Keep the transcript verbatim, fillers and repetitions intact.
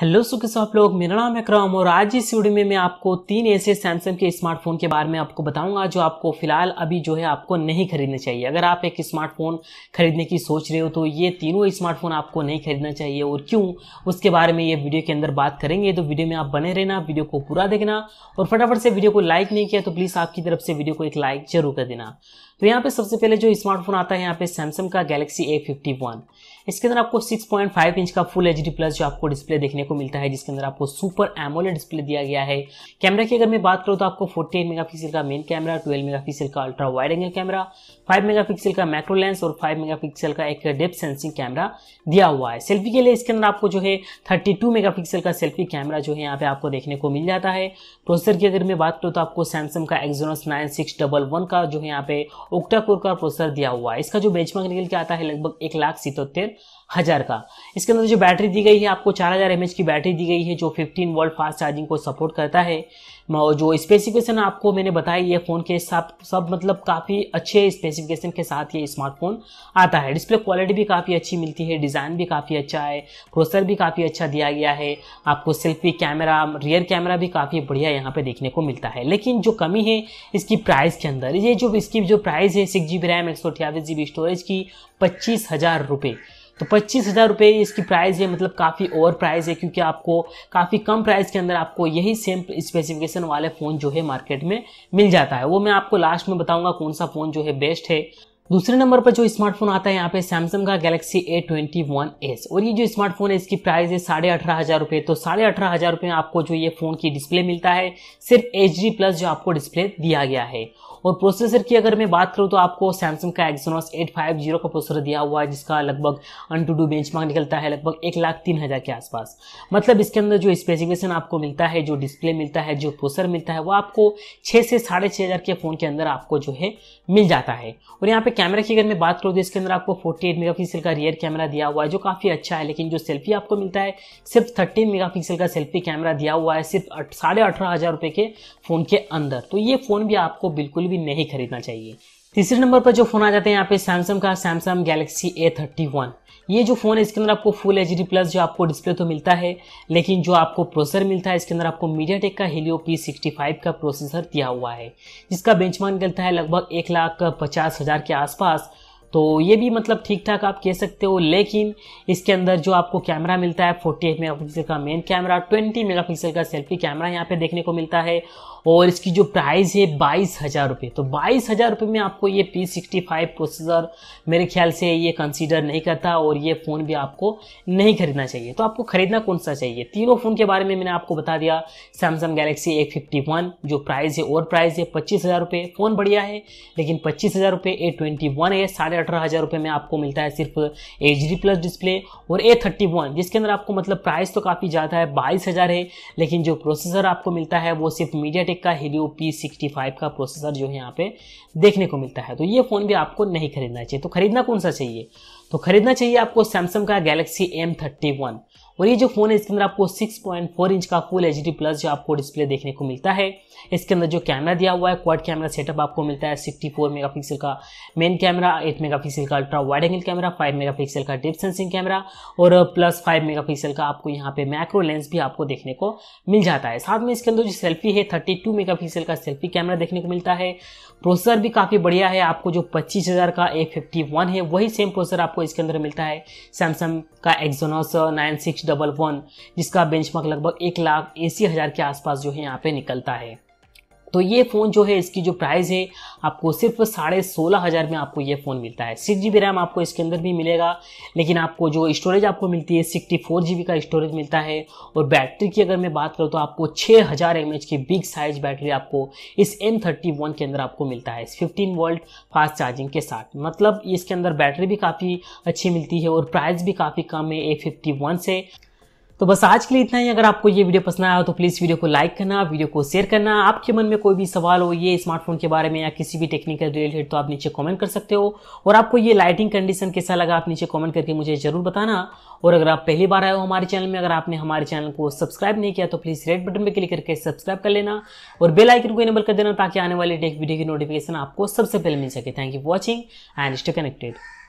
Hello सुखिसो आप लोग, मेरा नाम है अकरम और आज इस वीडियो में मैं आपको तीन ऐसे सैमसंग के स्मार्टफोन के बारे में आपको बताऊंगा जो आपको फिलहाल अभी जो है आपको नहीं खरीदने चाहिए। अगर आप एक स्मार्टफोन खरीदने की सोच रहे हो तो ये तीनों स्मार्टफोन आपको नहीं खरीदना चाहिए और क्यों, उसके बारे में ये वीडियो के अंदर बात करेंगे। तो वीडियो में आप बने रहना, वीडियो को पूरा देखना और फटाफट से वीडियो को लाइक नहीं किया तो प्लीज़ आपकी तरफ से वीडियो को एक लाइक जरूर कर देना। तो यहाँ पे सबसे पहले जो स्मार्टफोन आता है यहाँ पे सैमसंग का गैलेक्सी ए फिफ्टी वन, इसके अंदर आपको सिक्स पॉइंट फाइव इंच का फुल एचडी प्लस जो आपको डिस्प्ले देखने को मिलता है, जिसके अंदर आपको सुपर एमोलेड डिस्प्ले दिया गया है। कैमरा की अगर मैं बात करूँ तो आपको फोर्टी एट मेगापिक्सल का मेन कैमरा, ट्वेल्व मेगापिक्सल का ultra wide angle camera, five megapixel का मैक्रो लेंस और फाइव मेगापिक्सल का एक डेप्थ सेंसिंग कैमरा दिया हुआ है। सेल्फी के लिए इसके अंदर आपको जो है थर्टी टू मेगापिक्सल का सेल्फी कैमरा जो है यहाँ पे आपको देखने को मिल जाता है। प्रोसेसर की अगर मैं बात करूँ तो आपको सैमसंग का Exynos nine six double one का जो है यहाँ पे ओक्टा कोर का प्रोसेसर दिया हुआ है। इसका जो बेंचमार्क निकल के आता है लगभग एक लाख सितहत्तर हजार का। इसके अंदर जो बैटरी दी गई है आपको चार हजार एमएच की बैटरी दी गई है जो फिफ्टीन वोल्ट फास्ट चार्जिंग को सपोर्ट करता है। जो स्पेसिफिकेशन आपको मैंने बताया ये फ़ोन के सब सब मतलब काफ़ी अच्छे स्पेसिफिकेशन के साथ ये स्मार्टफोन आता है। डिस्प्ले क्वालिटी भी काफ़ी अच्छी मिलती है, डिज़ाइन भी काफ़ी अच्छा है, प्रोसेसर भी काफ़ी अच्छा दिया गया है, आपको सेल्फी कैमरा, रियर कैमरा भी काफ़ी बढ़िया यहाँ पे देखने को मिलता है। लेकिन जो कमी है इसकी प्राइस के अंदर, ये जो इसकी जो प्राइस है सिक्स जी बी रैम एक सौ अट्ठाईस जी बी स्टोरेज की पच्चीस हज़ार रुपये, तो पच्चीस हज़ार रुपये इसकी प्राइस है, मतलब काफ़ी ओवर प्राइस है क्योंकि आपको काफ़ी कम प्राइस के अंदर आपको यही सेम स्पेसिफिकेशन वाले फ़ोन जो है मार्केट में मिल जाता है। वो मैं आपको लास्ट में बताऊंगा कौन सा फ़ोन जो है बेस्ट है। दूसरे नंबर पर जो स्मार्टफोन आता है यहाँ पे सैमसंग का Galaxy A twenty one S, और ये जो स्मार्टफोन है इसकी प्राइस है साढ़े अठारह हज़ार रुपये। तो साढ़े अठारह हज़ार रुपये में आपको जो ये फ़ोन की डिस्प्ले मिलता है, सिर्फ एच डी प्लस जो आपको डिस्प्ले दिया गया है। और प्रोसेसर की अगर मैं बात करूँ तो आपको सैमसंग का एक्सिनोस एट फाइव जीरो का प्रोसेसर दिया हुआ है, जिसका लगभग अनटूडू बेंचमार्क निकलता है लगभग एक लाख तीन हज़ार के आसपास। मतलब इसके अंदर जो स्पेसिफिकेशन आपको मिलता है, जो डिस्प्ले मिलता है, जो प्रोसेसर मिलता है, वो आपको छः से साढ़े छः हज़ार के फ़ोन के अंदर आपको जो है मिल जाता है। और यहाँ पर कैमरा की अगर मैं बात करूँ तो इसके अंदर आपको फोर्टी एट मेगापिक्सल का रियर कैमरा दिया हुआ है जो काफ़ी अच्छा है, लेकिन जो सेल्फी आपको मिलता है सिर्फ थर्टीन मेगापिक्सल का सेल्फी कैमरा दिया हुआ है सिर्फ साढ़े अठारह हज़ार रुपये के फ़ोन के अंदर। तो ये फ़ोन भी आपको बिल्कुल भी नहीं खरीदना चाहिए। तीसरे नंबर पर जो फोन आ जाते हैं यहाँ पे सैमसंग का Samsung Galaxy A thirty one, ये जो फ़ोन है इसके अंदर आपको फुल एच डी प्लस जो आपको डिस्प्ले तो मिलता है, लेकिन जो आपको प्रोसेसर मिलता है इसके अंदर आपको मीडियाटेक का हेलियो पी सिक्सटी फाइव का प्रोसेसर दिया हुआ है, जिसका बेंचमार्क निकलता है लगभग एक लाख पचास हज़ार के आसपास। तो ये भी मतलब ठीक ठाक आप कह सकते हो, लेकिन इसके अंदर जो आपको कैमरा मिलता है फोर्टी एट मेगापिक्सल का मेन कैमरा, ट्वेंटी मेगापिक्सल का सेल्फी कैमरा यहाँ पे देखने को मिलता है, और इसकी जो प्राइस है बाईस हज़ार रुपये। तो बाईस हज़ार रुपये में आपको ये पी सिक्सटी फाइव प्रोसेसर मेरे ख्याल से ये कंसीडर नहीं करता और ये फ़ोन भी आपको नहीं खरीदना चाहिए। तो आपको खरीदना कौन सा चाहिए? तीनों फ़ोन के बारे में मैंने आपको बता दिया। Samsung Galaxy A fifty one जो प्राइस है और प्राइस है पच्चीस हज़ार रुपये, फ़ोन बढ़िया है लेकिन पच्चीस हज़ार रुपये। ए ट्वेंटी वन है साढ़े अठारह हज़ार रुपये में आपको मिलता है सिर्फ एच डी प्लस डिस्प्ले। और ए थर्टी वन, जिसके अंदर आपको मतलब प्राइस तो काफ़ी ज़्यादा है, बाईस हज़ार है, लेकिन जो प्रोसेसर आपको मिलता है वो सिर्फ मीडिया का हेलियो पी सिक्सटी फाइव का प्रोसेसर जो है यहाँ पे देखने को मिलता है। तो ये फ़ोन भी आपको नहीं खरीदना चाहिए। तो खरीदना कौन सा चाहिए? तो खरीदना चाहिए आपको सैमसंग का गैलेक्सी एम थर्टी वन, और ये जो फ़ोन है इसके अंदर आपको सिक्स पॉइंट फोर इंच का फुल एच डी प्लस जो आपको डिस्प्ले देखने को मिलता है। इसके अंदर जो कैमरा दिया हुआ है क्वाड कैमरा सेटअप आपको मिलता है, सिक्सटी फोर मेगापिक्सल का मेन कैमरा, एट मेगापिक्सल का ultra wide angle camera, five megapixel का डेप्थ सेंसिंग कैमरा और प्लस फाइव मेगापिक्सल का आपको यहाँ पे मैक्रो लेंस भी आपको देखने को मिल जाता है। साथ में इसके अंदर जो सेल्फी है थर्टी टू मेगापिक्सल का सेल्फी कैमरा देखने को मिलता है। प्रोसेसर भी काफ़ी बढ़िया है, आपको जो पच्चीस हज़ार का ए फिफ्टी वन है वही सेम प्रोसेसर आपको इसके अंदर मिलता है, सैमसंग का Exynos nine six double one, जिसका बेंचमार्क लगभग एक लाख अस्सी हज़ार के आसपास जो है यहाँ पे निकलता है। तो ये फ़ोन जो है इसकी जो प्राइस है आपको सिर्फ साढ़े सोलह हज़ार में आपको ये फ़ोन मिलता है। सिक्स जी बी रैम आपको इसके अंदर भी मिलेगा, लेकिन आपको जो स्टोरेज आपको मिलती है सिक्सटी फोर जी बी का स्टोरेज मिलता है। और बैटरी की अगर मैं बात करूँ तो आपको छः हज़ार एम एच की बिग साइज बैटरी आपको इस एम थर्टी वन के अंदर आपको मिलता है फिफ्टीन वोल्ट फास्ट चार्जिंग के साथ। मतलब इसके अंदर बैटरी भी काफ़ी अच्छी मिलती है और प्राइस भी काफ़ी कम है ए फिफ्टी वन से। तो बस आज के लिए इतना ही। अगर आपको ये वीडियो पसंद आया हो तो प्लीज़ वीडियो को लाइक करना, वीडियो को शेयर करना। आपके मन में कोई भी सवाल हो ये स्मार्टफोन के बारे में या किसी भी टेक्निकल रिलेटेड तो आप नीचे कमेंट कर सकते हो। और आपको ये लाइटिंग कंडीशन कैसा लगा आप नीचे कमेंट करके मुझे ज़रूर बताना। और अगर आप पहली बार आए हो हमारे चैनल में, अगर आपने हमारे चैनल को सब्सक्राइब नहीं किया तो प्लीज़ रेड बटन पर क्लिक करके सब्सक्राइब कर लेना और बेल आइकन को इनेबल कर देना ताकि आने वाली टेक वीडियो की नोटिफिकेशन आपको सबसे पहले मिल सके। Thank you for watching and stay connected.